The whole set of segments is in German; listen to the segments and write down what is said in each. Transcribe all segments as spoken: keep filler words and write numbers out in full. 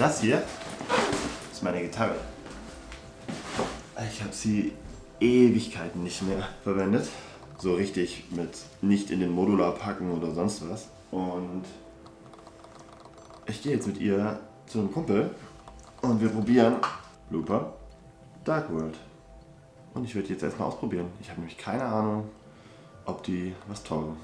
Das hier ist meine Gitarre. Ich habe sie Ewigkeiten nicht mehr verwendet. So richtig mit nicht in den Modular packen oder sonst was. Und ich gehe jetzt mit ihr zu einem Kumpel und wir probieren Blooper Dark World. Und ich werde die jetzt erstmal ausprobieren. Ich habe nämlich keine Ahnung, ob die was taugen.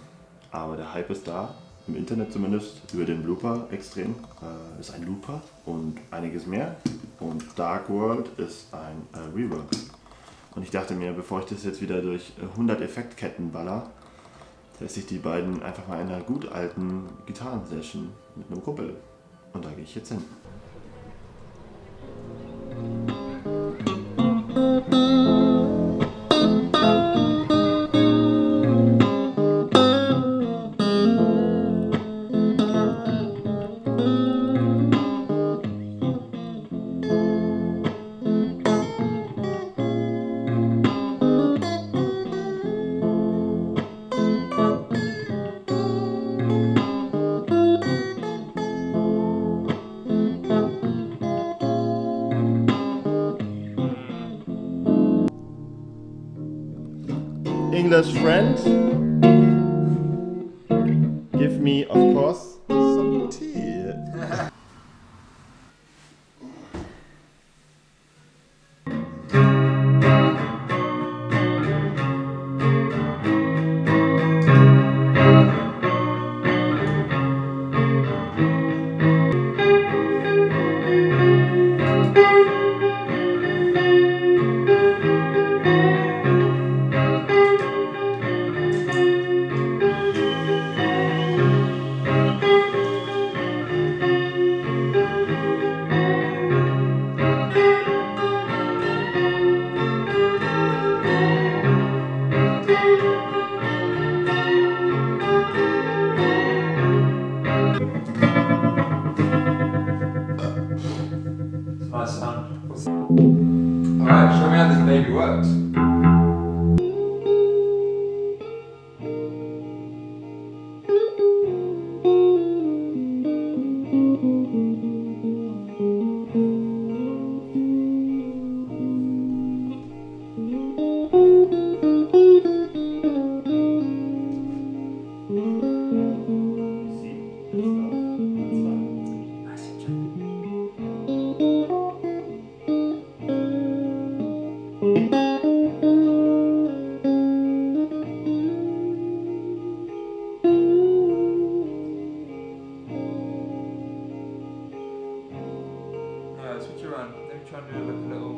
Aber der Hype ist da, im Internet zumindest, über den Blooper extrem. Äh, ist ein Looper und einiges mehr. Und Dark World ist ein äh, Rework. Und ich dachte mir, bevor ich das jetzt wieder durch hundert Effektketten baller, teste ich die beiden einfach mal in einer gut alten Gitarren-Session mit einem Kumpel. Und da gehe ich jetzt hin. English friend, give me, of course, some tea. Alright, show me how this baby works. Trying to do like a little,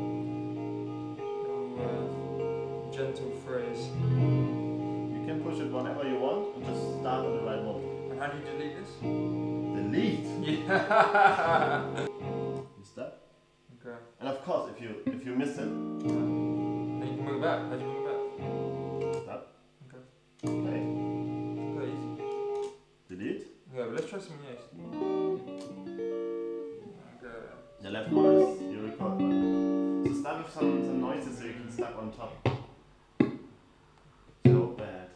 little uh, gentle phrase. You can push it whenever you want and just start on the right one. And how do you delete this? Delete? Yeah! Miss that? Okay. And of course, if you if you miss it, then you can move back. How do you move back? That. Okay. Okay. Quite easy. Delete? Yeah, but let's try something else. Okay. The left one is your record button. So start with some, some noises so you can start on top. So bad.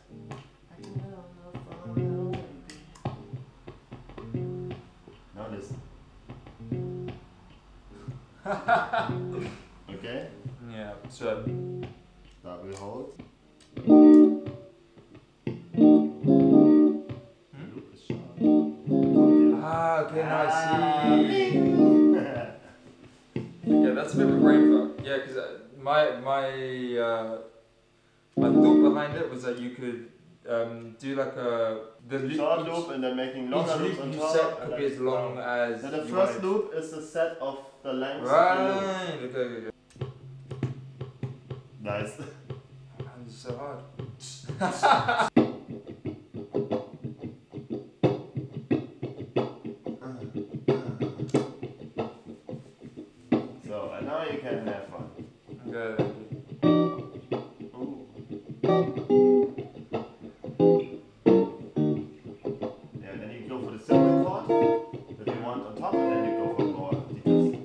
Now listen. Okay? Yeah, so that we hold. Hmm? Ah, okay, now I see. Yeah, that's a bit of a brain fuck. Yeah, because my my uh, my thought behind it was that you could um, do like a the loop, short loop and then making longer loops on top. Each set could be as long as. So the first loop is the set of the lengths. Right. Okay. Okay. Nice. And it's so hard. You can have fun. Okay. Yeah, then you go for the simple chord that you want on top, and then you go for more details.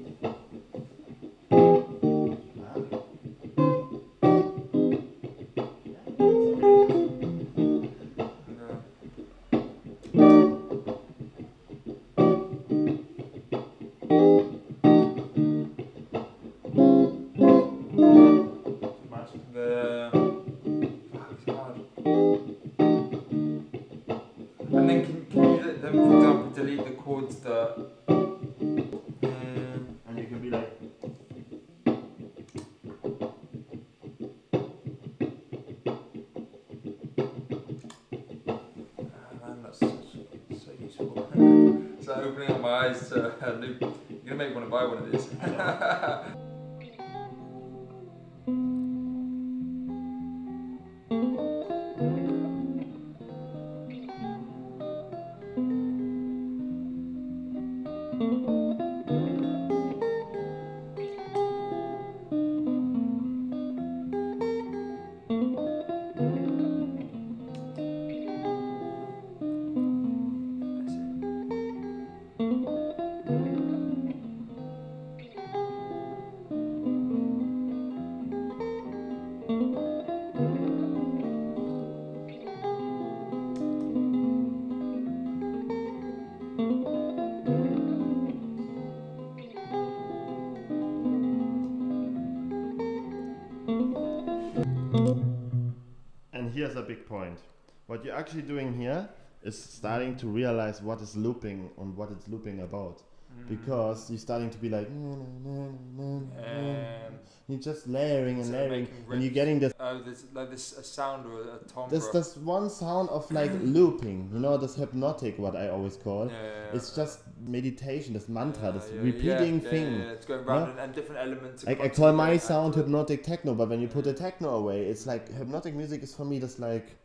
Yeah. Yeah. and then can, can you then for example delete the chords that mm, and you can be like oh, man, that's such, so useful. So opening up my eyes to a new, you're gonna make me want to buy one of these. Here's a big point. What you're actually doing here is starting to realize what is looping and what it's looping about, mm. because you're starting to be like, and you're just layering and layering, and you're getting this. Oh, this like this a sound or a timbre. This this one sound of like looping. You know, this hypnotic, what I always call. Yeah, yeah, yeah. It's just meditation, this mantra, yeah, this yeah, repeating yeah, thing. Yeah, yeah, it's going around yeah? and different elements. Like I call my sound hypnotic techno, but when you put the techno away, it's like hypnotic music is for me just like,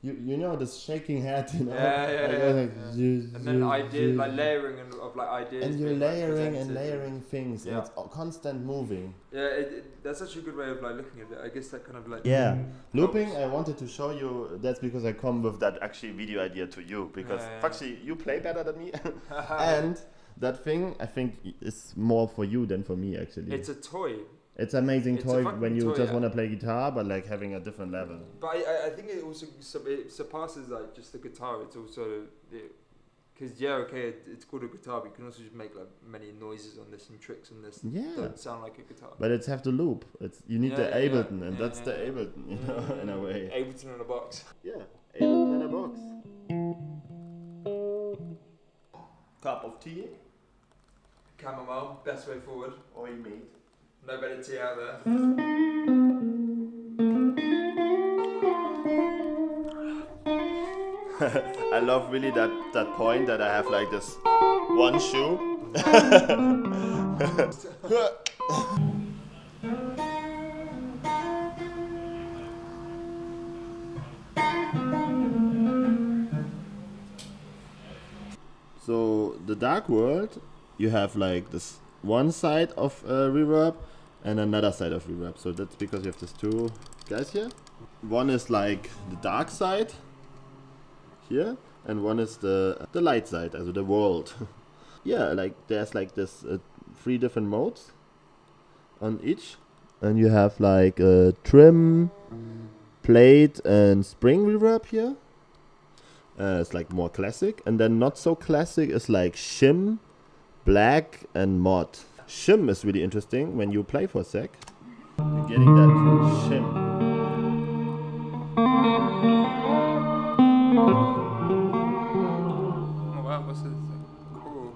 you you know, this shaking head, you know. Yeah, yeah, like, yeah, like, yeah. Zoo, and then ideas, like layering and, of like ideas. And you're layering like and layering things, yeah. and it's constant moving. Yeah, it, it, that's actually a good way of like looking at it. I guess that kind of like. Yeah, mm, looping. Helps. I wanted to show you. That's because I come with that actually video idea to you because yeah, yeah. actually you play better than me, and that thing I think is more for you than for me actually. It's a toy. It's an amazing it's toy when you toy, just yeah. want to play guitar, but like having a different level. But I, I think it also it surpasses like just the guitar. It's also because it, yeah, okay, it, it's called a guitar, but you can also just make like many noises on this and tricks on this. Yeah, that sound like a guitar. But it's have to loop. It's you need yeah, the Ableton, yeah, and yeah, that's yeah, the yeah. Ableton, you know, mm, in a way. Ableton in a box. Yeah, Ableton in a box. Cup of tea. Chamomile, best way forward. Oil meat. No better tea out there. I love really that, that point that I have like this one shoe. So the Dark World, you have like this one side of uh, reverb and another side of reverb. So that's because you have these two guys here. One is like the dark side here, and one is the the light side, also the world. Yeah, like there's like this uh, three different modes on each, and you have like a trim, plate, and spring reverb here. Uh, it's like more classic, and then not so classic is like shim, black, and mod. Shim is really interesting when you play for a sec. You're getting that shim. Oh wow, what's this? Cool.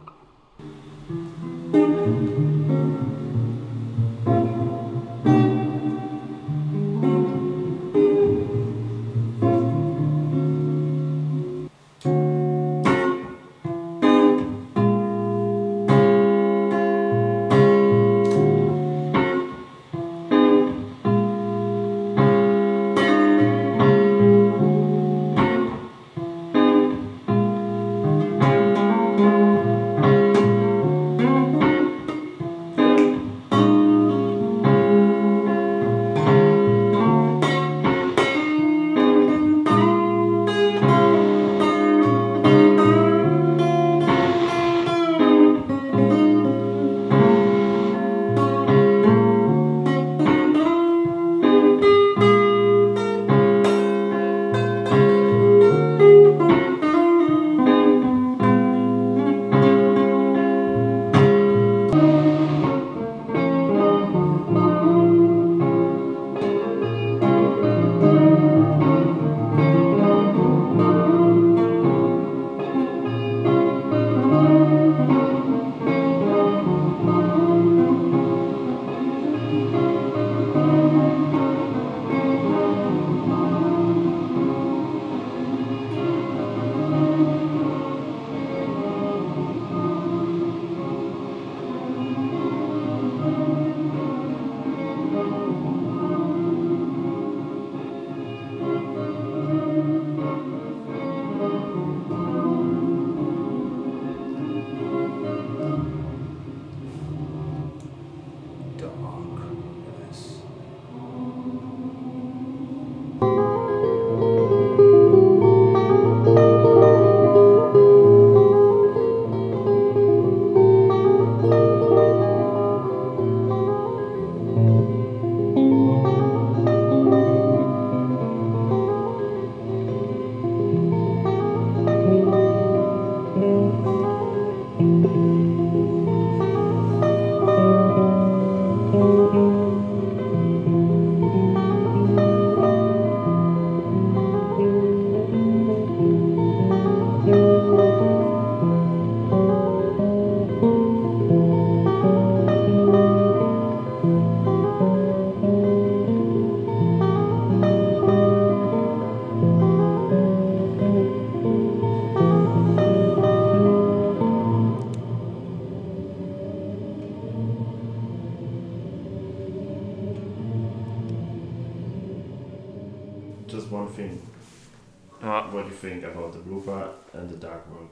Uh, what do you think about the Blooper and the Dark World?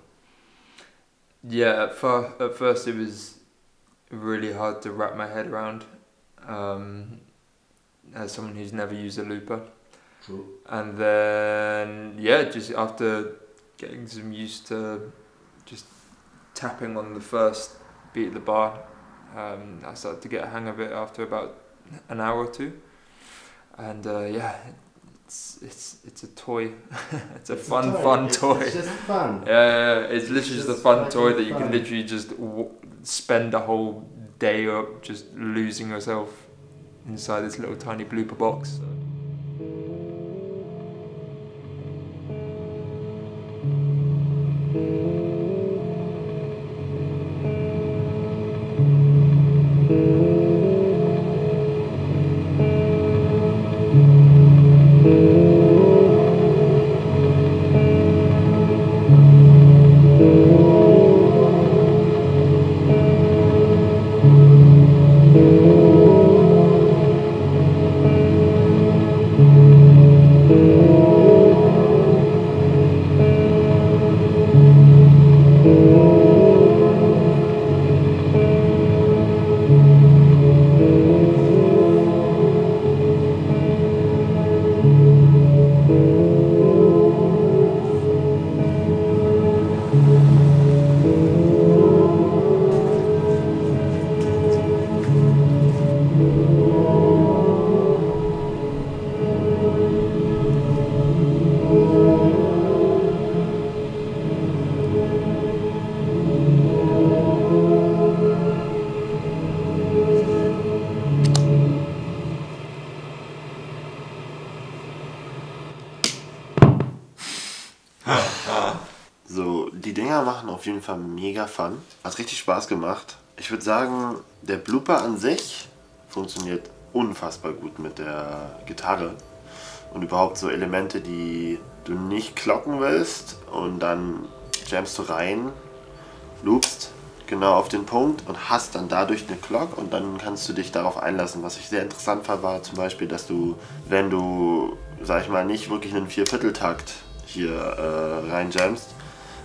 Yeah, at, far, at first it was really hard to wrap my head around, um, as someone who's never used a looper. True. And then, yeah, just after getting some used to just tapping on the first beat of the bar, um, I started to get a hang of it after about an hour or two. And uh, yeah, it's it's it's a toy. it's a it's fun, a toy. fun toy. It's, it's just fun. Yeah, yeah, yeah. It's, it's literally just a fun toy that you fun. can literally just w spend a whole day up just losing yourself inside this little tiny blooper box. So, die Dinger machen auf jeden Fall mega Fun. Hat richtig Spaß gemacht. Ich würde sagen, der Blooper an sich funktioniert unfassbar gut mit der Gitarre. Und überhaupt so Elemente, die du nicht klocken willst. Und dann jammst du rein, loopst genau auf den Punkt und hast dann dadurch eine Clock. Und dann kannst du dich darauf einlassen. Was ich sehr interessant fand, war zum Beispiel, dass du, wenn du, sag ich mal, nicht wirklich einen Viervierteltakt hier äh, reinjammst,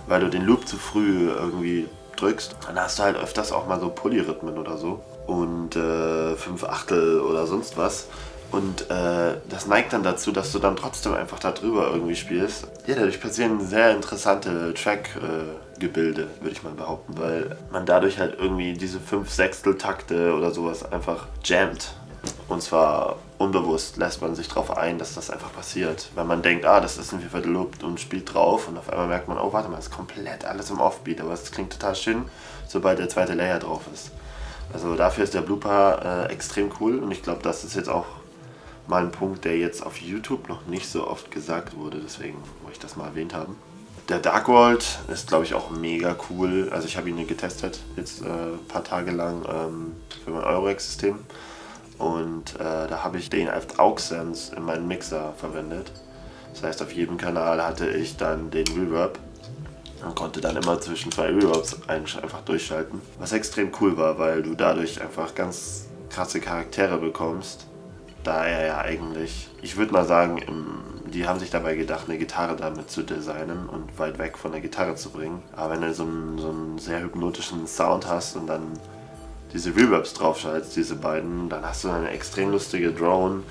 weil du den Loop zu früh irgendwie drückst, dann hast du halt öfters auch mal so Polyrhythmen oder so und äh, fünf Achtel oder sonst was und äh, das neigt dann dazu, dass du dann trotzdem einfach da drüber irgendwie spielst. Ja, dadurch passieren sehr interessante Track-Gebilde, äh, würde ich mal behaupten, weil man dadurch halt irgendwie diese fünf Sechstel Takte oder sowas einfach jammt. Und zwar unbewusst lässt man sich darauf ein, dass das einfach passiert. Wenn man denkt, ah, das ist ein Vierviertel Loop und spielt drauf und auf einmal merkt man, oh, warte mal, ist komplett alles im Offbeat, aber es klingt total schön, sobald der zweite Layer drauf ist. Also dafür ist der Blooper äh, extrem cool und ich glaube, das ist jetzt auch mal ein Punkt, der jetzt auf YouTube noch nicht so oft gesagt wurde, deswegen wollte ich das mal erwähnt haben. Der Dark World ist, glaube ich, auch mega cool. Also ich habe ihn getestet, jetzt äh, ein paar Tage lang ähm, für mein Eurorack-System. Und äh, da habe ich den als Aux-Sense in meinen Mixer verwendet. Das heißt, auf jedem Kanal hatte ich dann den Reverb und konnte dann immer zwischen zwei Reverbs einfach durchschalten. Was extrem cool war, weil du dadurch einfach ganz krasse Charaktere bekommst. Da er ja eigentlich, ich würde mal sagen, im, die haben sich dabei gedacht, eine Gitarre damit zu designen und weit weg von der Gitarre zu bringen. Aber wenn du so einen, so einen sehr hypnotischen Sound hast und dann diese Reverbs draufschaltest, diese beiden, dann hast du eine extrem lustige Drone,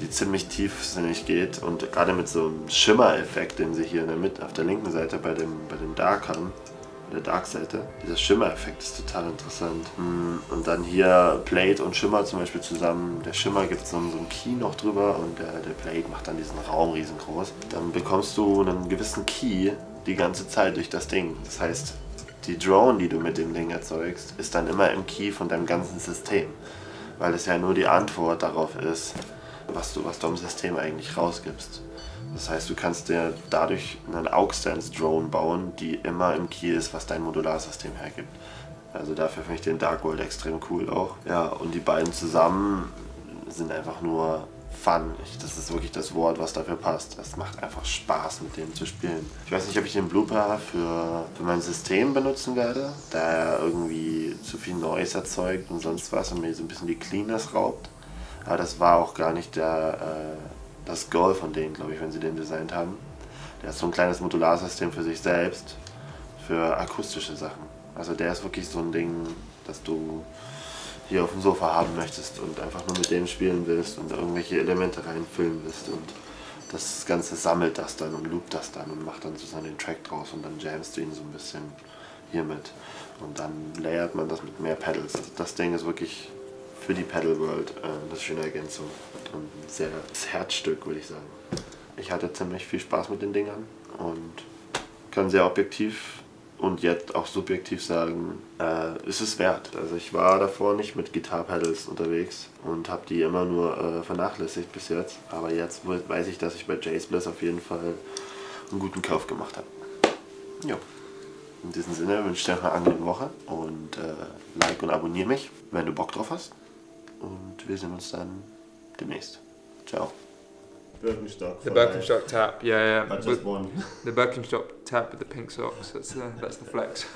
die ziemlich tiefsinnig geht und gerade mit so einem Schimmereffekt, den sie hier in der Mitte auf der linken Seite bei dem, bei dem Dark haben, bei der Dark-Seite, dieser Schimmereffekt ist total interessant. Und dann hier Plate und Schimmer zum Beispiel zusammen, der Schimmer gibt so, so einen Key noch drüber und der, der Plate macht dann diesen Raum riesengroß. Dann bekommst du einen gewissen Key die ganze Zeit durch das Ding, das heißt, die Drone, die du mit dem Ding erzeugst, ist dann immer im Key von deinem ganzen System, weil es ja nur die Antwort darauf ist, was du, was du im System eigentlich rausgibst. Das heißt, du kannst dir dadurch einen Aux-Sense-Drone bauen, die immer im Key ist, was dein Modularsystem hergibt. Also dafür finde ich den Dark World extrem cool auch. Ja, und die beiden zusammen sind einfach nur Fun. Ich, das ist wirklich das Wort, was dafür passt. Es macht einfach Spaß, mit dem zu spielen. Ich weiß nicht, ob ich den Blooper für, für mein System benutzen werde, da er irgendwie zu viel Noise erzeugt und sonst was und mir so ein bisschen die Cleanness raubt. Aber das war auch gar nicht der, äh, das Goal von denen, glaube ich, wenn sie den designt haben. Der ist so ein kleines Modularsystem für sich selbst, für akustische Sachen. Also der ist wirklich so ein Ding, dass du hier auf dem Sofa haben möchtest und einfach nur mit dem spielen willst und irgendwelche Elemente reinfüllen willst. Und das Ganze sammelt das dann und loopt das dann und macht dann sozusagen den Track draus und dann jamst du ihn so ein bisschen hiermit. Und dann layert man das mit mehr Pedals. Also das Ding ist wirklich für die Pedal World äh, eine schöne Ergänzung und ein sehr das Herzstück, würde ich sagen. Ich hatte ziemlich viel Spaß mit den Dingern und kann sehr objektiv und jetzt auch subjektiv sagen, äh, ist es wert. Also ich war davor nicht mit Gitarre-Pedals unterwegs und habe die immer nur äh, vernachlässigt bis jetzt. Aber jetzt weiß ich, dass ich bei Chase Bliss auf jeden Fall einen guten Kauf gemacht habe. Ja. In diesem Sinne wünsche ich dir eine angenehme Woche und äh, like und abonniere mich, wenn du Bock drauf hast. Und wir sehen uns dann demnächst. Ciao. Birkenstock. The Birkenstock life. Tap, yeah, yeah. But just with, one. The Birkenstock tap with the pink socks. That's the, that's the flex.